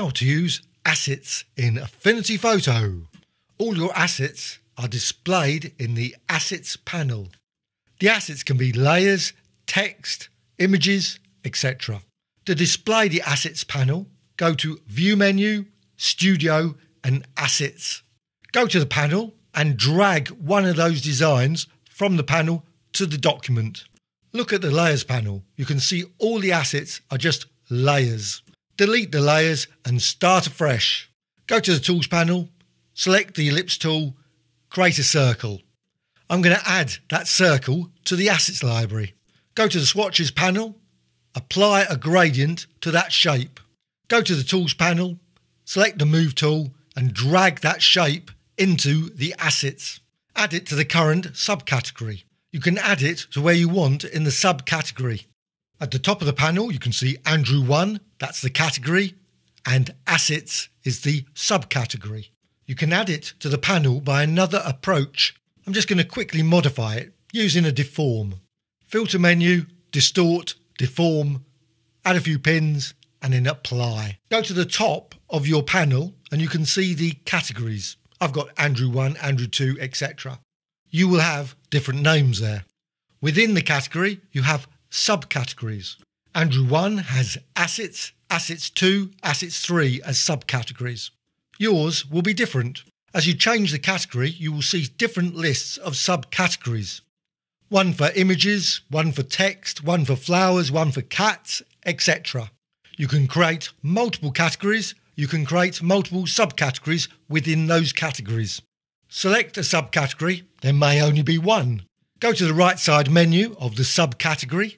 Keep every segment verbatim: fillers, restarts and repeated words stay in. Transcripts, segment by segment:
How to use assets in Affinity Photo. All your assets are displayed in the Assets panel. The assets can be layers, text, images, et cetera. To display the Assets panel, go to View menu, Studio and Assets. Go to the panel and drag one of those designs from the panel to the document. Look at the Layers panel. You can see all the assets are just layers. Delete the layers and start afresh. Go to the Tools panel, select the Ellipse tool, create a circle. I'm going to add that circle to the Assets library. Go to the Swatches panel, apply a gradient to that shape. Go to the Tools panel, select the Move tool and drag that shape into the Assets. Add it to the current subcategory. You can add it to where you want in the subcategory. At the top of the panel, you can see Andrew one, that's the category, and Assets is the subcategory. You can add it to the panel by another approach. I'm just going to quickly modify it using a deform. Filter menu, distort, deform, add a few pins, and then apply. Go to the top of your panel and you can see the categories. I've got Andrew one, Andrew two, et cetera. You will have different names there. Within the category, you have subcategories. Andrew one has assets, assets two, assets three as subcategories. Yours will be different. As you change the category, you will see different lists of subcategories. One for images, one for text, one for flowers, one for cats, et cetera. You can create multiple categories. You can create multiple subcategories within those categories. Select a subcategory. There may only be one. Go to the right side menu of the subcategory.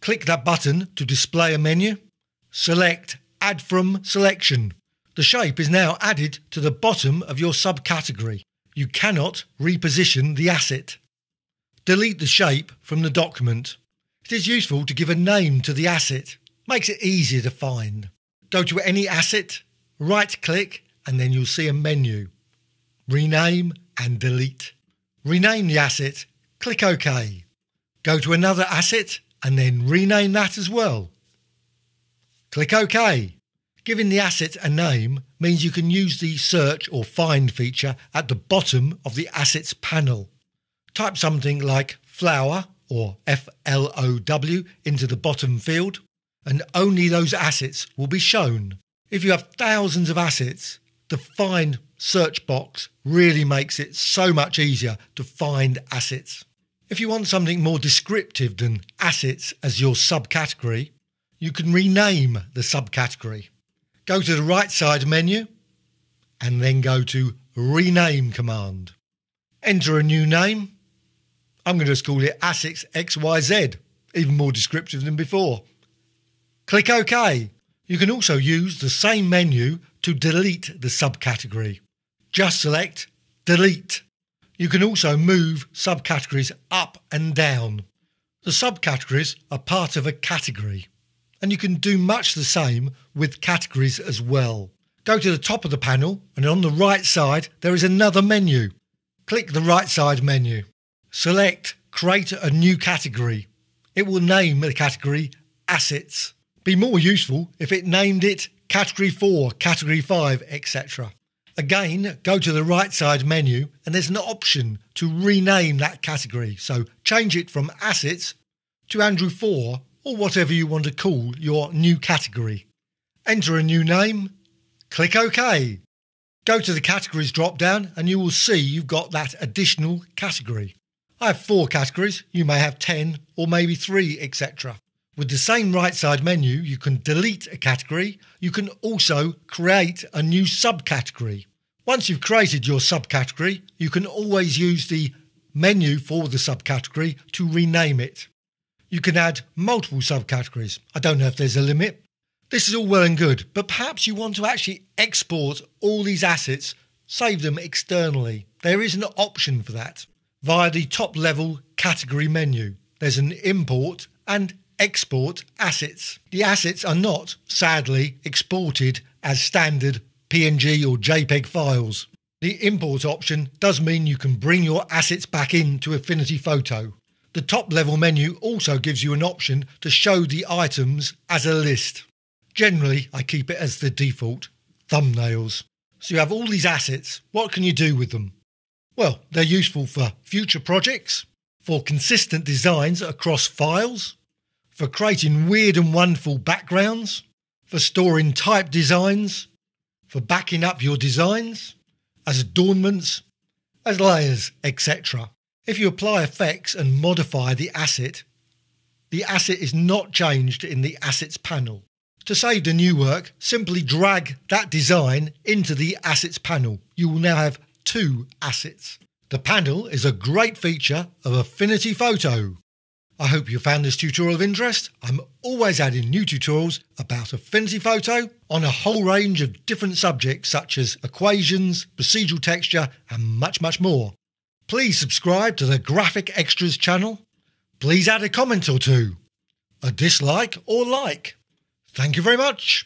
Click that button to display a menu. Select Add From Selection. The shape is now added to the bottom of your subcategory. You cannot reposition the asset. Delete the shape from the document. It is useful to give a name to the asset. Makes it easier to find. Go to any asset, right click, and then you'll see a menu. Rename and delete. Rename the asset, click OK. Go to another asset and then rename that as well. Click OK. Giving the asset a name means you can use the search or find feature at the bottom of the Assets panel. Type something like flower or F L O W into the bottom field, and only those assets will be shown. If you have thousands of assets, the Find search box really makes it so much easier to find assets. If you want something more descriptive than assets as your subcategory, you can rename the subcategory. Go to the right side menu and then go to Rename command. Enter a new name. I'm going to just call it Assets X Y Z, even more descriptive than before. Click OK. You can also use the same menu to delete the subcategory. Just select Delete. You can also move subcategories up and down. The subcategories are part of a category, and you can do much the same with categories as well. Go to the top of the panel, and on the right side there is another menu. Click the right side menu. Select Create a New Category. It will name the category Assets. Be more useful if it named it category four, category five, et cetera. Again, go to the right side menu and there's an option to rename that category. So change it from assets to Andrew four or whatever you want to call your new category. Enter a new name, click OK. Go to the categories drop down and you will see you've got that additional category. I have four categories, you may have ten or maybe three, et cetera. With the same right side menu, you can delete a category. You can also create a new subcategory. Once you've created your subcategory, you can always use the menu for the subcategory to rename it. You can add multiple subcategories. I don't know if there's a limit. This is all well and good, but perhaps you want to actually export all these assets, save them externally. There is an option for that via the top level category menu. There's an import and export assets. The assets are not, sadly, exported as standard P N G or JPEG files. The import option does mean you can bring your assets back into Affinity Photo. The top level menu also gives you an option to show the items as a list. Generally, I keep it as the default thumbnails. So you have all these assets. What can you do with them? Well, they're useful for future projects, for consistent designs across files, for creating weird and wonderful backgrounds, for storing type designs, for backing up your designs, as adornments, as layers, et cetera. If you apply effects and modify the asset, the asset is not changed in the Assets panel. To save the new work, simply drag that design into the Assets panel. You will now have two assets. The panel is a great feature of Affinity Photo. I hope you found this tutorial of interest. I'm always adding new tutorials about Affinity Photo on a whole range of different subjects such as equations, procedural texture and much, much more. Please subscribe to the Graphic Extras channel. Please add a comment or two, a dislike or like. Thank you very much.